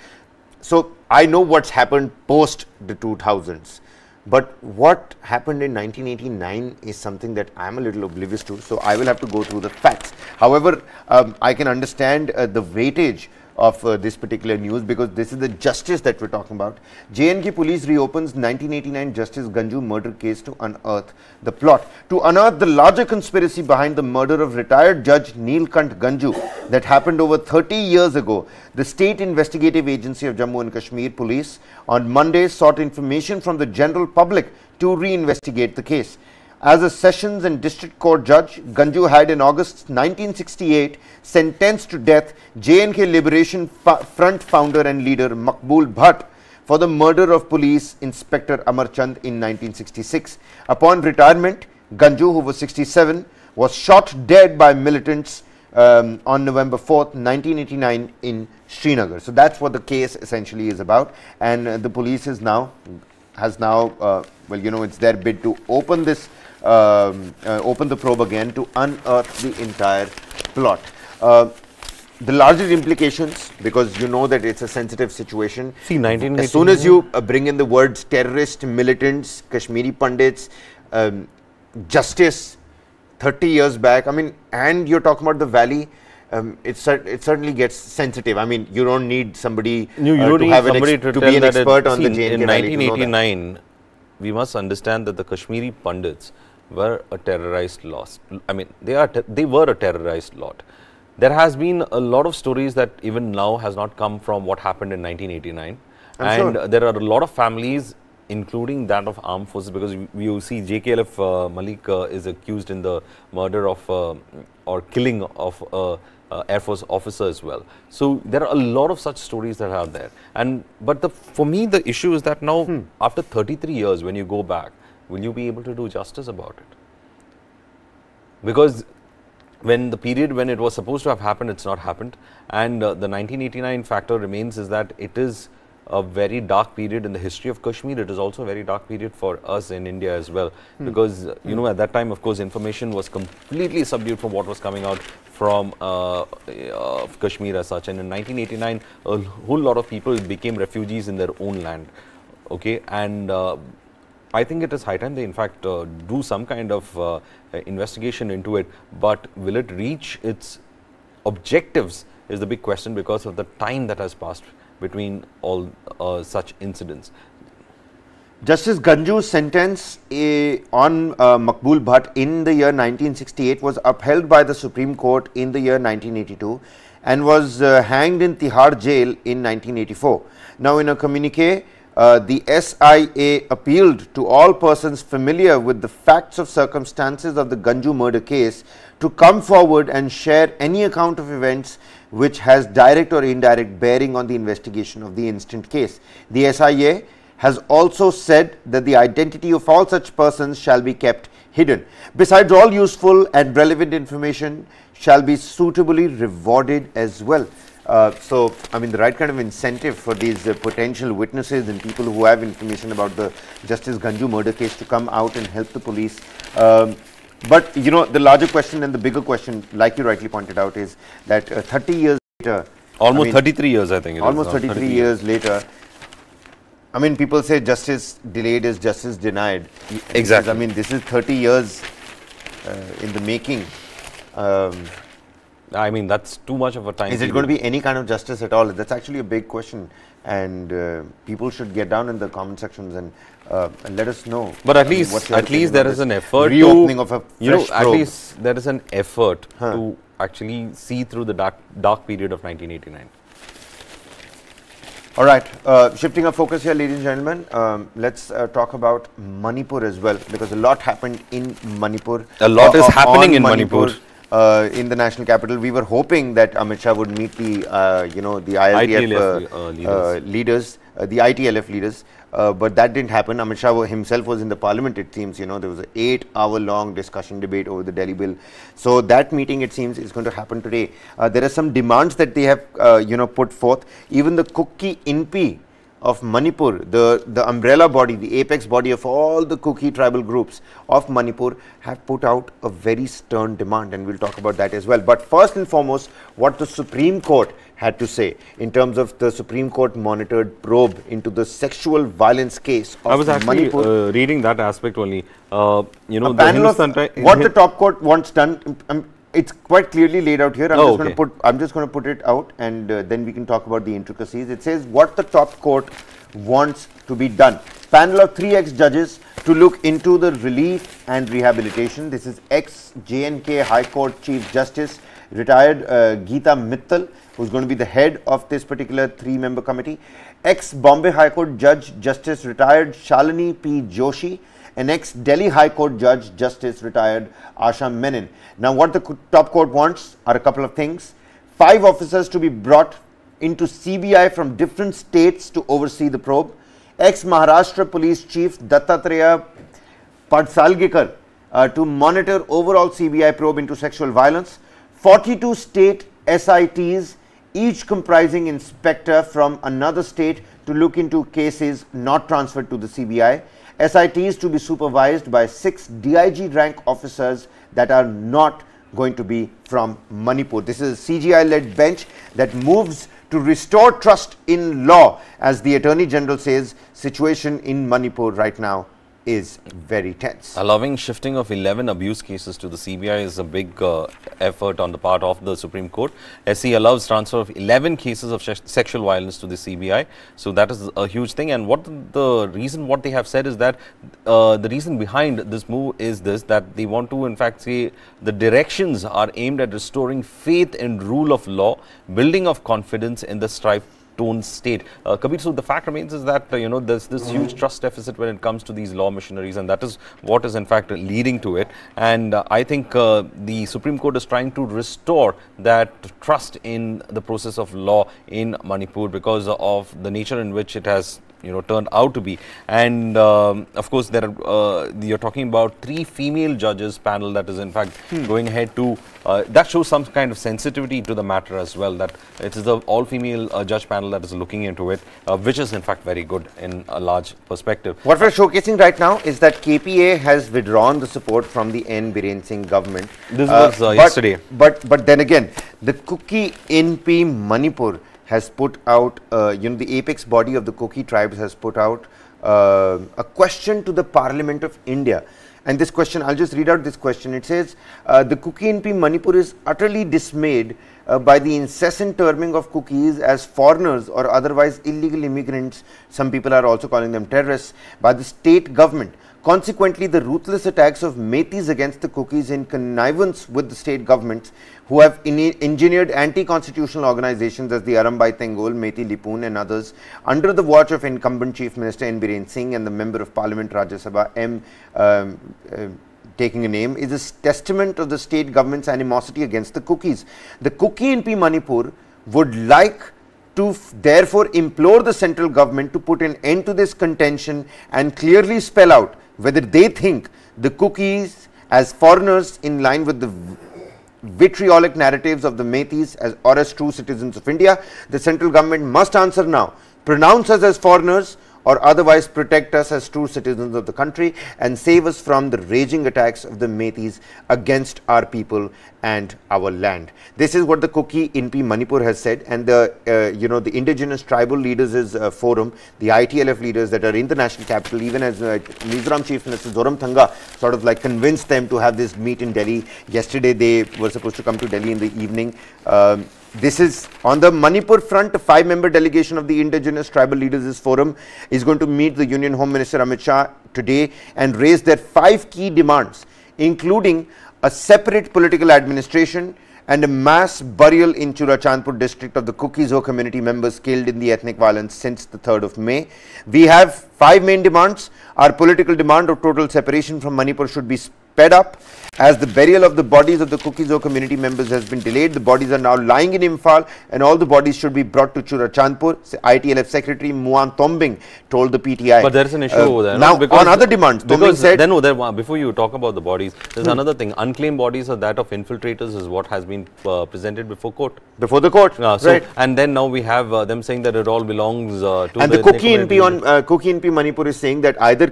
So, I know what's happened post the two thousands, but what happened in nineteen eighty-nine is something that I'm a little oblivious to, so I will have to go through the facts. However, um, I can understand uh, the weightage of uh, this particular news because this is the justice that we're talking about. J and K police reopens nineteen eighty-nine Justice Ganjoo murder case to unearth the plot. To unearth the larger conspiracy behind the murder of retired Judge Neelkant Ganjoo that happened over thirty years ago, the State Investigative Agency of Jammu and Kashmir Police on Monday sought information from the general public to reinvestigate the case. As a Sessions and District Court Judge, Ganjoo had in August nineteen sixty-eight sentenced to death J and K Liberation Front founder and leader Maqbool Bhatt for the murder of police inspector Amar Chand in nineteen sixty-six. Upon retirement, Ganjoo, who was sixty-seven, was shot dead by militants um, on November fourth nineteen eighty-nine in Srinagar. So that's what the case essentially is about, and uh, the police is now, has now, uh, well, you know, it's their bid to open this Um, uh, open the probe again to unearth the entire plot. Uh, the larger implications, because you know that it's a sensitive situation. See, nineteen eighty-nine. As soon as you uh, bring in the words terrorist, militants, Kashmiri Pandits, um, justice thirty years back. I mean, and you're talking about the valley. Um, it, it certainly gets sensitive. I mean, you don't need somebody uh, you don't to, need have somebody to, to be an expert on the J and K. In nineteen eighty-nine, we must understand that the Kashmiri Pandits were a terrorized lot. I mean, they are they were a terrorized lot. There has been a lot of stories that even now has not come from what happened in nineteen eighty-nine. I'm and sure. there are a lot of families, including that of armed forces, because you, you see J K L F uh, Malik uh, is accused in the murder of uh, or killing of uh, uh, Air Force officer as well. So there are a lot of such stories that are there. And but the for me the issue is that now hmm. after thirty-three years, when you go back, will you be able to do justice about it? Because when the period when it was supposed to have happened, it's not happened. And uh, the nineteen eighty-nine factor remains is that it is a very dark period in the history of Kashmir. It is also a very dark period for us in India as well. Mm. Because, uh, you mm. know, at that time, of course, information was completely subdued from what was coming out from uh, uh, Kashmir as such. And in nineteen eighty-nine, a whole lot of people became refugees in their own land. Okay, and uh, I think it is high time they in fact uh, do some kind of uh, investigation into it, but will it reach its objectives is the big question because of the time that has passed between all uh, such incidents. Justice Ganjoo's sentence uh, on uh, Maqbool Bhatt in the year nineteen sixty-eight was upheld by the Supreme Court in the year nineteen eighty-two and was uh, hanged in Tihar jail in nineteen eighty-four. Now in a communique, Uh, the S I A appealed to all persons familiar with the facts of circumstances of the Ganjoo murder case to come forward and share any account of events which has direct or indirect bearing on the investigation of the instant case. The S I A has also said that the identity of all such persons shall be kept hidden. Besides, all useful and relevant information shall be suitably rewarded as well. Uh, so, I mean, the right kind of incentive for these uh, potential witnesses and people who have information about the Justice Ganjoo murder case to come out and help the police. Um, but, you know, the larger question and the bigger question, like you rightly pointed out, is that uh, thirty years later... Almost I mean, thirty-three years, I think. It almost is, thirty-three years later. I mean, people say justice delayed is justice denied. Exactly. Because, I mean, this is thirty years uh, in the making. Um, I mean, that's too much of a time. Is it going to be any kind of justice at all? That's actually a big question, and uh, people should get down in the comment sections and, uh, and let us know. But at I least, mean, at least there is an effort reopening to, of a fresh you know, probe. At least there is an effort huh. to actually see through the dark dark period of nineteen eighty-nine. All right, uh, shifting our focus here, ladies and gentlemen, um, let's uh, talk about Manipur as well, because a lot happened in Manipur. A lot uh, is happening in Manipur. Manipur. Uh, in the national capital, we were hoping that Amit Shah would meet the, uh, you know, the I L T F uh, uh, leaders, uh, leaders uh, the I T L F leaders, uh, but that didn't happen. Amit Shah himself was in the parliament, it seems. You know, there was an eight-hour-long discussion debate over the Delhi bill. So that meeting, it seems, is going to happen today. Uh, there are some demands that they have, uh, you know, put forth. Even the Kuki Inpi of Manipur, the, the umbrella body, the apex body of all the Kuki tribal groups of Manipur, have put out a very stern demand, and we'll talk about that as well. But first and foremost, what the Supreme Court had to say in terms of the Supreme Court monitored probe into the sexual violence case of Manipur. I was actually uh, reading that aspect only. Uh, you know, a the panel of what the top court wants done. Um, It's quite clearly laid out here. I'm oh, just okay. going to put. I'm just going to put it out, and uh, then we can talk about the intricacies. It says what the top court wants to be done. Panel of three ex-judges to look into the relief and rehabilitation. This is ex-J and K High Court Chief Justice, retired uh, Geeta Mittal, who's going to be the head of this particular three-member committee. Ex-Bombay High Court Judge Justice, retired Shalini P. Joshi. An ex-Delhi High Court Judge Justice, retired Asha Menon. Now, what the co top court wants are a couple of things. Five officers to be brought into C B I from different states to oversee the probe. Ex-Maharashtra Police Chief Dattatreya Padsalgikar uh, to monitor overall C B I probe into sexual violence. forty-two state S I Ts, each comprising inspector from another state, to look into cases not transferred to the C B I. S I Ts to be supervised by six D I G rank officers that are not going to be from Manipur. This is a C G I-led bench that moves to restore trust in law, as the Attorney General says, situation in Manipur right now is very tense. Allowing shifting of eleven abuse cases to the C B I is a big uh, effort on the part of the Supreme Court. S C allows transfer of eleven cases of sexual violence to the C B I. So that is a huge thing. And what the reason what they have said is that uh, the reason behind this move is this, that they want to in fact say the directions are aimed at restoring faith in rule of law, building of confidence in the strife tone state. Uh, Kabir, so the fact remains is that, uh, you know, there's this mm-hmm. huge trust deficit when it comes to these law missionaries, and that is what is in fact leading to it. And uh, I think uh, the Supreme Court is trying to restore that trust in the process of law in Manipur because of the nature in which it has, you know, turned out to be. And um, of course, there are, uh, you're talking about three female judges panel that is in fact hmm. going ahead to, uh, that shows some kind of sensitivity to the matter as well, that it is the all-female uh, judge panel that is looking into it, uh, which is in fact very good in a large perspective. What we're showcasing right now is that K P A has withdrawn the support from the N. Biren Singh government. This uh, was uh, but, yesterday. But, but then again, the Kuki Inpi Manipur has put out, uh, you know, the apex body of the Koki tribes has put out uh, a question to the Parliament of India. And this question, I'll just read out this question. It says, uh, the Kuki N P Manipur is utterly dismayed uh, by the incessant terming of Kukis as foreigners or otherwise illegal immigrants. Some people are also calling them terrorists by the state government. Consequently, the ruthless attacks of Metis against the Kukis in connivance with the state governments who have engineered anti-constitutional organizations as the Arambai Tengol, Methi Lipun and others under the watch of incumbent Chief Minister N. Biren Singh and the Member of Parliament Rajya Sabha M. Um, uh, taking a name is a testament of the state government's animosity against the Kukis. The Kuki N P Manipur would like to therefore implore the central government to put an end to this contention and clearly spell out whether they think the Kukis as foreigners in line with the vitriolic narratives of the Metis as, or as true citizens of India. The central government must answer now, pronounce us as foreigners or otherwise protect us as true citizens of the country and save us from the raging attacks of the Metis against our people and our land. This is what the Kuki N P Manipur has said, and the, uh, you know, the Indigenous Tribal Leaders uh, Forum, the I T L F leaders that are in the national capital, even as uh, Mizoram Chief Minister Zoram Thanga sort of like convinced them to have this meet in Delhi. Yesterday, they were supposed to come to Delhi in the evening. Um, This is on the Manipur front. A five-member delegation of the Indigenous Tribal Leaders Forum is going to meet the Union Home Minister Amit Shah today and raise their five key demands, including a separate political administration and a mass burial in Churachandpur district of the Kuki community members killed in the ethnic violence since the third of May. We have five main demands. Our political demand of total separation from Manipur should be sped up. As the burial of the bodies of the Kuki community members has been delayed, the bodies are now lying in Imphal and all the bodies should be brought to Churachandpur. I T L F Secretary Muan Tombing told the P T I. But there is an issue uh, over there. Now, no? on other demands, Tombing said... Then, oh, there, before you talk about the bodies, there's hmm. another thing. Unclaimed bodies are that of infiltrators is what has been uh, presented before court. Before the court, uh, so, right. And then now we have uh, them saying that it all belongs uh, to and the... And the Kuki N P, on, uh, Kuki N P Manipur is saying that either...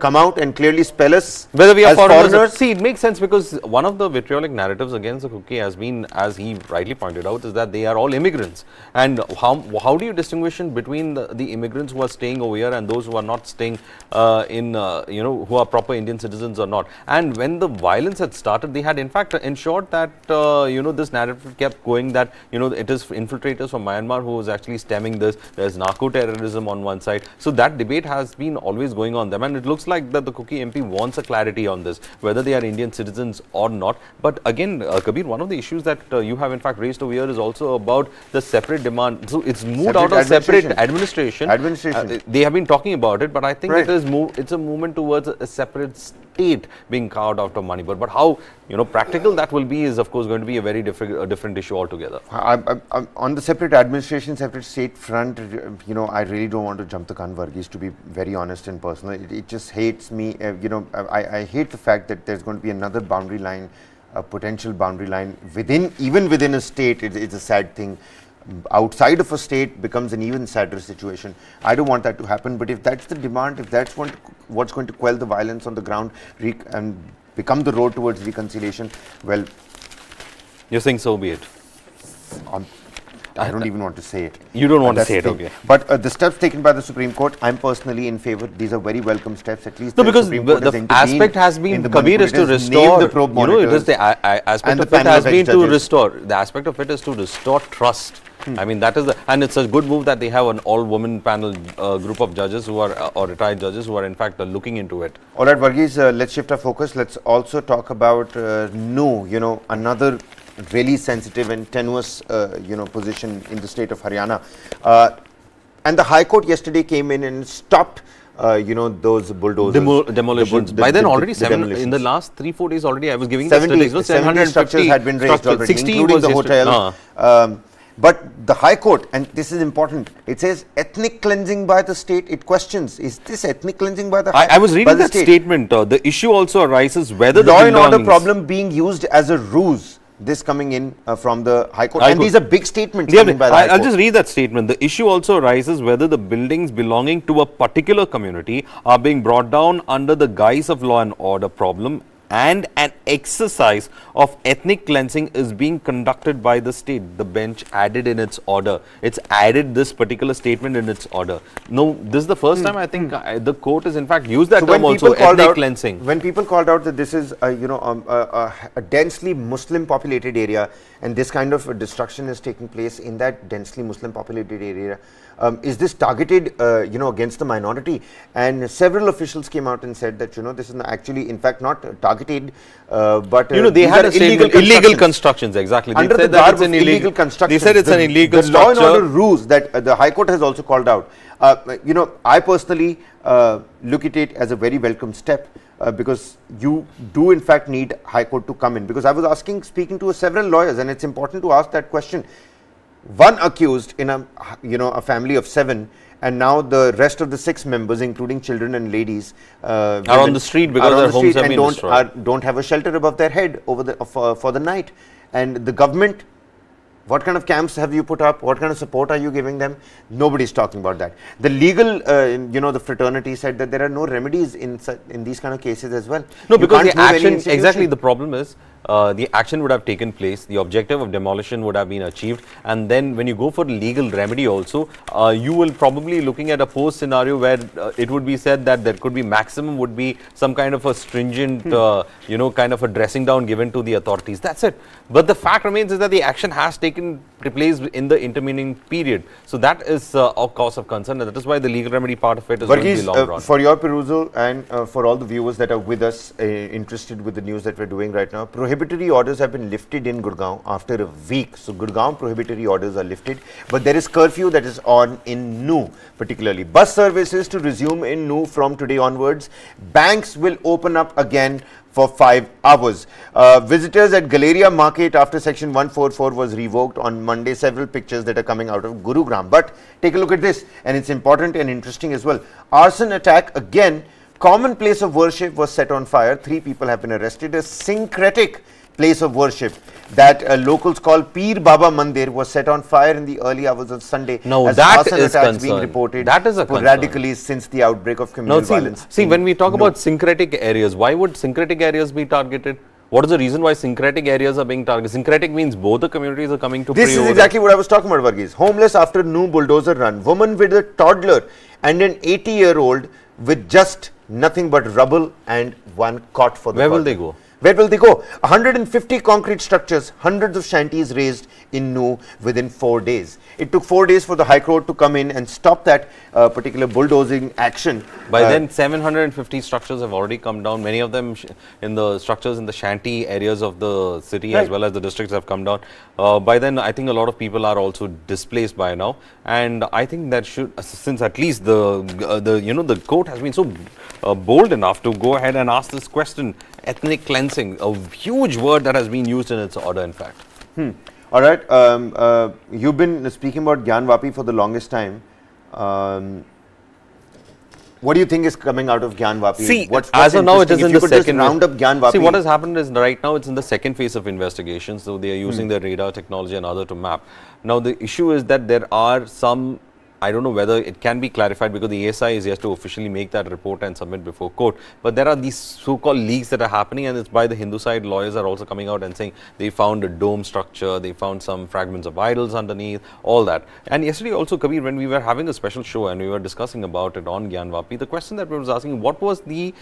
come out and clearly spell us whether we are foreigners. foreigners. See, it makes sense because one of the vitriolic narratives against the Kuki has been, as he rightly pointed out, is that they are all immigrants. And how how do you distinguish between the, the immigrants who are staying over here and those who are not staying uh, in, uh, you know, who are proper Indian citizens or not? And when the violence had started, they had in fact ensured that, uh, you know, this narrative kept going that, you know, it is infiltrators from Myanmar who is actually stemming this. There is narco-terrorism on one side. So that debate has been always going on them, and it looks like that the Kuki M P wants a clarity on this, whether they are Indian citizens or not. But again, uh, Kabir, one of the issues that uh, you have in fact raised over here is also about the separate demand. So it's moved separate out of separate administration. Administration. Uh, they have been talking about it, but I think right. it is move, it's a movement towards a, a separate state being carved out of Manipur. But how, you know, practical that will be is of course going to be a very different a different issue altogether. I, I, I, on the separate administration, separate state front, you know, I really don't want to jump the gun, Varghese, to be very honest and personal. It, it just hates me, uh, you know, I, I hate the fact that there's going to be another boundary line, a potential boundary line within, even within a state. It, it's a sad thing. Outside of a state becomes an even sadder situation. I don't want that to happen, but if that's the demand, if that's what, what's going to quell the violence on the ground and become the road towards reconciliation, well... You're saying so be it. Um, I don't even want to say it. You don't want uh, to say it, okay. But uh, the steps taken by the Supreme Court, I'm personally in favour. These are very welcome steps, at least. No, because the, the aspect has been, Kabir, is to restore, the probe you know, it is the aspect of it has been to restore, the aspect of it is to restore trust. Hmm. I mean, that is the, and it's a good move that they have an all-woman panel uh, group of judges who are, uh, or retired judges who are in fact uh, looking into it. All right, Varghese, uh, let's shift our focus. Let's also talk about uh, Nuh, you know, another really sensitive and tenuous, uh, you know, position in the state of Haryana. Uh, and the High Court yesterday came in and stopped Uh, you know, those bulldozers. Demo demolitions. The, the, By then, the, already, the seven, in the last three, four days already, I was giving statistics. No, seventy structures had been raised already, including the hotel. Uh-huh. um, But the High Court, and this is important, it says ethnic cleansing by the state. It questions, is this ethnic cleansing by the High Court? I was reading that state. statement. Uh, the issue also arises whether law the law and order problem being used as a ruse. This coming in uh, from the High Court. High and Court. These are big statements yeah, coming by the High I'll Court. Just read that statement. The issue also arises whether the buildings belonging to a particular community are being brought down under the guise of law and order problem, and an exercise of ethnic cleansing is being conducted by the state. The bench added in its order. It's added this particular statement in its order. No, this is the first mm. time I think I, the court has in fact used that so term also, ethnic out, cleansing. When people called out that this is, uh, you know, um, uh, uh, a densely Muslim populated area and this kind of uh, destruction is taking place in that densely Muslim populated area, um, is this targeted, uh, you know, against the minority? And several officials came out and said that, you know, this is actually in fact not uh, targeted. Uh, but uh, you know, they had a illegal constructions. illegal constructions exactly. They Under said the that it's an illegal construction. They said it's the, an illegal the structure. The law and order rules that uh, the High Court has also called out. Uh, you know, I personally uh, look at it as a very welcome step uh, because you do in fact need High Court to come in. Because I was asking, speaking to uh, several lawyers, and it's important to ask that question. One accused in a you know a family of seven. And now the rest of the six members, including children and ladies, uh, are on the street because their homes have been destroyed. Are, don't have a shelter above their head over the, uh, for, for the night. And the government, what kind of camps have you put up? What kind of support are you giving them? Nobody's talking about that. The legal, uh, you know, the fraternity said that there are no remedies in in these kind of cases as well. No, you because the action, exactly the problem is, Uh, the action would have taken place, the objective of demolition would have been achieved, and then when you go for legal remedy also, uh, you will probably looking at a post scenario where uh, it would be said that there could be maximum would be some kind of a stringent, hmm. uh, you know, kind of a dressing down given to the authorities. That's it. But the fact remains is that the action has taken place in the intervening period. So that is uh, a cause of concern, and that is why the legal remedy part of it is going to be long uh, run. For your perusal and uh, for all the viewers that are with us, uh, interested with the news that we're doing right now, prohibitory orders have been lifted in Gurgaon after a week. So, Gurgaon prohibitory orders are lifted, but there is curfew that is on in Nuh particularly. Bus services to resume in Nuh from today onwards. Banks will open up again for five hours. Uh, visitors at Galeria Market after section one forty-four was revoked on Monday. Several pictures that are coming out of Gurugram. But take a look at this, and it's important and interesting as well. Arson attack again. Common place of worship was set on fire. Three people have been arrested. A syncretic place of worship that uh, locals call Peer Baba Mandir was set on fire in the early hours of Sunday. Now as that is concerned. Being reported that is a sporadically concern. Since the outbreak of communal now, see, violence. See, when we talk no. about syncretic areas, why would syncretic areas be targeted? What is the reason why syncretic areas are being targeted? Syncretic means both the communities are coming to pray. This is exactly what I was talking about, Varghese. Homeless after Nuh bulldozer run. Woman with a toddler and an eighty-year-old with just nothing but rubble and one cot for the Where will they go? Where will they go? one hundred fifty concrete structures, hundreds of shanties raised in Nuh within four days. It took four days for the High Court to come in and stop that uh, particular bulldozing action. By uh, then, seven hundred fifty structures have already come down. Many of them sh in the structures in the shanty areas of the city right. as well as the districts have come down. Uh, by then, I think a lot of people are also displaced by now. And I think that should, uh, since at least the, uh, the, you know, the court has been so uh, bold enough to go ahead and ask this question, ethnic cleansing. A huge word that has been used in its order, in fact. Hmm. All right. Um, uh, you've been speaking about Gyanvapi for the longest time. Um, what do you think is coming out of Gyanvapi? See, what's, what's as of now, it is in the second round up Gyanvapi. See, what has happened is right now it's in the second phase of investigation. So they are using hmm. the radar technology and other to map. Now the issue is that there are some I don't know whether it can be clarified because the A S I is yet to officially make that report and submit before court. But there are these so-called leaks that are happening, and it's by the Hindu side. Lawyers are also coming out and saying they found a dome structure, they found some fragments of idols underneath, all that. And yesterday also, Kabir, when we were having a special show and we were discussing about it on Gyanvapi, the question that we was asking, what was the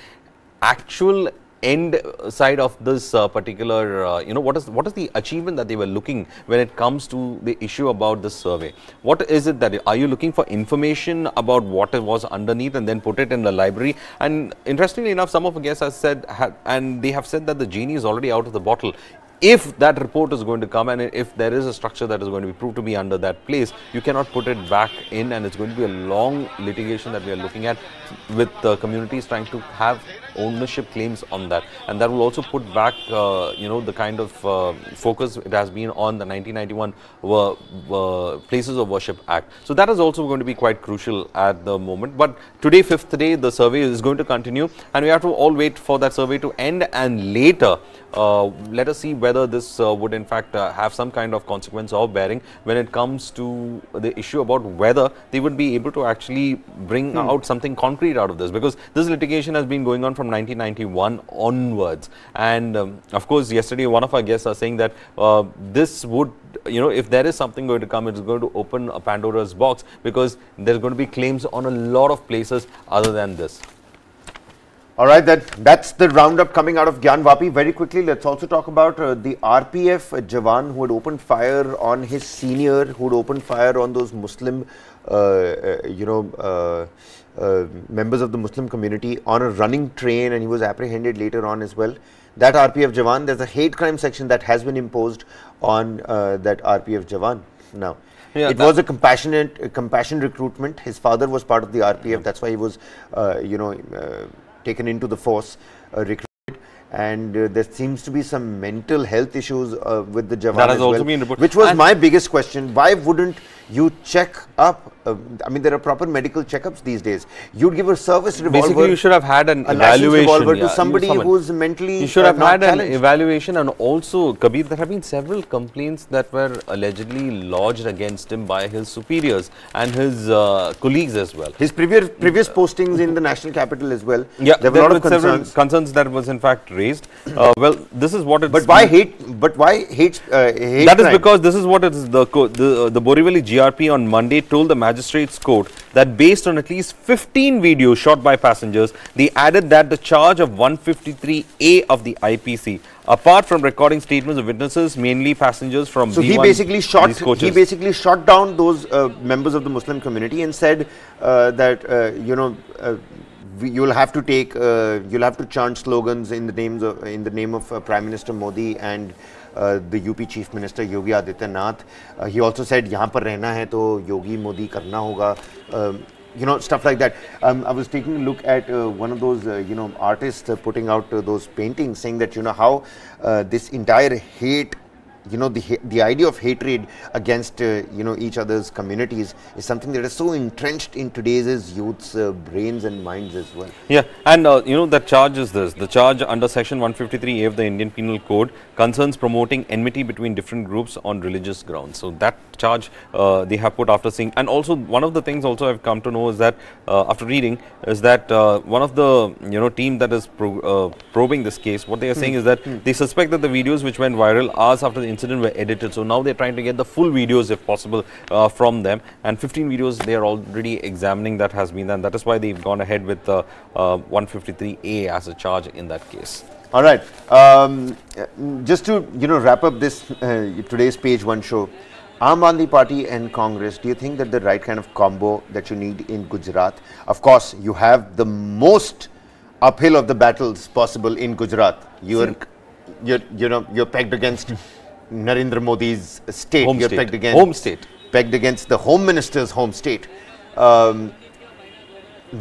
actual end side of this uh, particular, uh, you know, what is what is the achievement that they were looking when it comes to the issue about this survey? What is it that, are you looking for information about what was underneath and then put it in the library? And interestingly enough, some of the guests have said, have, and they have said that the genie is already out of the bottle. If that report is going to come and if there is a structure that is going to be proved to be under that place, you cannot put it back in, and it's going to be a long litigation that we are looking at with uh, communities trying to have ownership claims on that. And that will also put back, uh, you know, the kind of uh, focus it has been on the nineteen ninety-one uh, Places of Worship Act. So that is also going to be quite crucial at the moment. But today, fifth day, the survey is going to continue, and we have to all wait for that survey to end, and later Uh, let us see whether this uh, would in fact uh, have some kind of consequence or bearing when it comes to the issue about whether they would be able to actually bring hmm. out something concrete out of this, because this litigation has been going on from nineteen ninety-one onwards. And um, of course, yesterday one of our guests are saying that uh, this would, you know, if there is something going to come, it's going to open a Pandora's box, because there's going to be claims on a lot of places other than this. All right, that, that's the roundup coming out of Gyanvapi. Very quickly, let's also talk about uh, the R P F uh, Jawan who had opened fire on his senior, who had opened fire on those Muslim, uh, uh, you know, uh, uh, members of the Muslim community on a running train, and he was apprehended later on as well. That R P F Jawan, there's a hate crime section that has been imposed on uh, that R P F Jawan now. Yeah, it was a compassionate, uh, compassion recruitment. His father was part of the R P F, yeah. That's why he was, uh, you know, uh, taken into the force, uh, recruited, and uh, there seems to be some mental health issues uh, with the Jawan that has also been reported. Which was my biggest question, why wouldn't you check up? Uh, I mean, there are proper medical checkups these days. You'd give a service revolver. Basically, you should have had an evaluation yeah, to somebody who's mentally. You should have had an evaluation, and also, Kabir, there have been several complaints that were allegedly lodged against him by his superiors and his uh, colleagues as well. His previous previous postings in the national capital as well. Yeah, there were a lot of concerns. Concerns that was in fact raised. Uh, well, this is what it's. But why hate? But why hate? Uh, hate that crime? Is because this is what it's the the uh, the Borivali G R P on Monday told the Magistrates Court that based on at least fifteen videos shot by passengers, they added that the charge of one fifty-three A of the I P C, apart from recording statements of witnesses, mainly passengers from so B one, he basically shot he basically shot down those uh, members of the Muslim community and said uh, that uh, you know uh, you'll have to take uh, you'll have to chant slogans in the names of, in the name of uh, Prime Minister Modi and Uh, the U P Chief Minister Yogi Adityanath. Uh, he also said, "Yahan par rehna hai to Yogi Modi karna hoga." Um, you know, stuff like that. Um, I was taking a look at uh, one of those, uh, you know, artists uh, putting out uh, those paintings, saying that you know how uh, this entire hate, you know, the the idea of hatred against uh, you know each other's communities is something that is so entrenched in today's youth's uh, brains and minds as well. Yeah, and uh, you know the charge is this: the charge under Section one fifty-three A of the Indian Penal Code concerns promoting enmity between different groups on religious grounds. So that charge uh, they have put after seeing, and also one of the things also I've come to know is that uh, after reading is that uh, one of the you know team that is pro uh, probing this case, what they are saying mm. is that mm. they suspect that the videos which went viral hours after the incident were edited, so now they're trying to get the full videos if possible uh, from them, and fifteen videos they are already examining that has been done. That is why they've gone ahead with uh, uh, one fifty-three A as a charge in that case. All right, um, just to you know wrap up this uh, today's page one show, Aam Aadmi Party and Congress, do you think that the right kind of combo that you need in Gujarat? Of course, you have the most uphill of the battles possible in Gujarat. You're, you're you know you're pegged against Narendra Modi's state, home you're state. Pegged against home state, pegged against the home minister's home state. Um,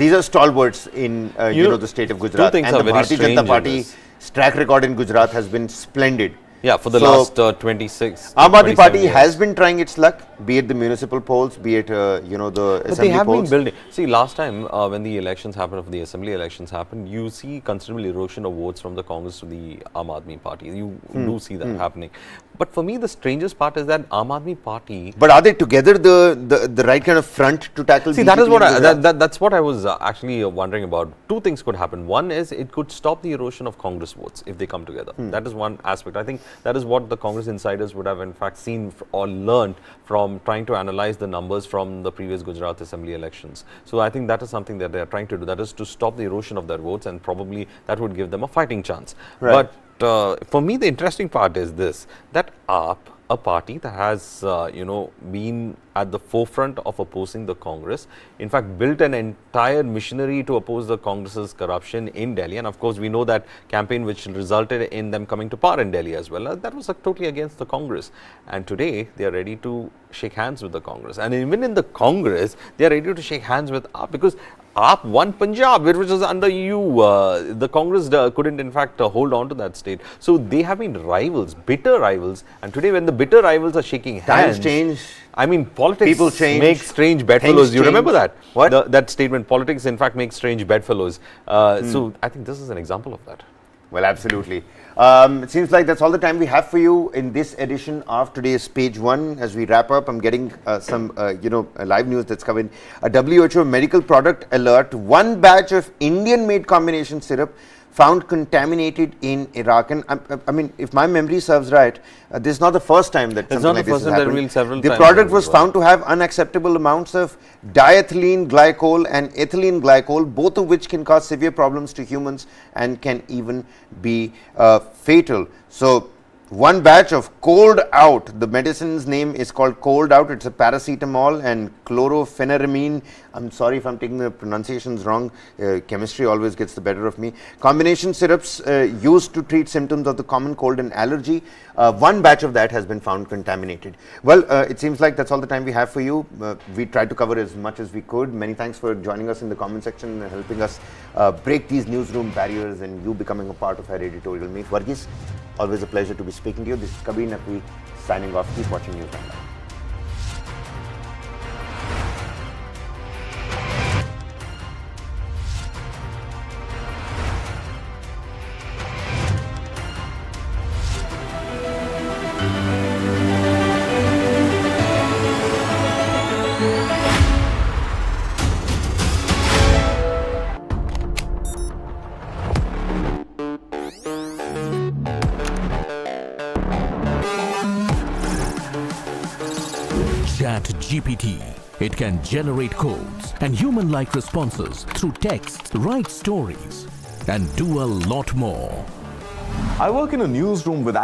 these are stalwarts in uh, you, you know the state of Gujarat, and the Bharatiya Janata Party's track record in Gujarat has been splendid. Yeah, for the so last uh, twenty-six. Aam Aadmi Party years. Has been trying its luck. be it the municipal polls, be it, uh, you know, the but assembly polls. They have polls. been building. See, last time uh, when the elections happened, of the assembly elections happened, you see considerable erosion of votes from the Congress to the Aam Aadmi Party. You hmm. do see that hmm. happening. But for me, the strangest part is that Aam Aadmi Party... But are they together the, the, the right kind of front to tackle... See, that is what I, that, that, that's what I was uh, actually uh, wondering about. Two things could happen. One is it could stop the erosion of Congress votes if they come together. Hmm. That is one aspect. I think that is what the Congress insiders would have in fact seen or learned from trying to analyze the numbers from the previous Gujarat Assembly elections. So I think that is something that they are trying to do. That is to stop the erosion of their votes, and probably that would give them a fighting chance. Right. But uh, for me, the interesting part is this, that A A P, a party that has, uh, you know, been at the forefront of opposing the Congress, in fact built an entire machinery to oppose the Congress's corruption in Delhi, and of course we know that campaign which resulted in them coming to power in Delhi as well, uh, that was uh, totally against the Congress, and today they are ready to shake hands with the Congress, and even in the Congress they are ready to shake hands with A A P, because A A P won Punjab, which was under you, uh, the Congress uh, couldn't in fact uh, hold on to that state. So they have been rivals, bitter rivals, and today when the bitter rivals are shaking hands, times change. I mean, politics People change, make strange bedfellows. You remember that? What? The, that statement, politics in fact make strange bedfellows. Uh, mm. So I think this is an example of that. Well, absolutely. Um, it seems like that's all the time we have for you in this edition of today's Page One. As we wrap up, I'm getting uh, some, uh, you know, uh, live news that's come in. A W H O medical product alert. One batch of Indian-made combination syrup found contaminated in Iraq. And I, I mean, if my memory serves right, uh, this is not the first time that it's something like this has happened. It's not the first time. There have been several times. The product was found to have unacceptable amounts of diethylene glycol and ethylene glycol, both of which can cause severe problems to humans and can even be uh, fatal. So, one batch of Cold Out, the medicine's name is called Cold Out, it's a paracetamol and chlorpheniramine, I'm sorry if I'm taking the pronunciations wrong, uh, chemistry always gets the better of me. Combination syrups uh, used to treat symptoms of the common cold and allergy, uh, one batch of that has been found contaminated. Well, uh, it seems like that's all the time we have for you, uh, we tried to cover as much as we could. Many thanks for joining us in the comment section and helping us uh, break these newsroom barriers and you becoming a part of our editorial meet. Varghese, always a pleasure to be speaking to you. This is Kabir Naqvi signing off. Keep watching News Online. G P T. It can generate codes and human-like responses through text, write stories, and do a lot more. I work in a newsroom with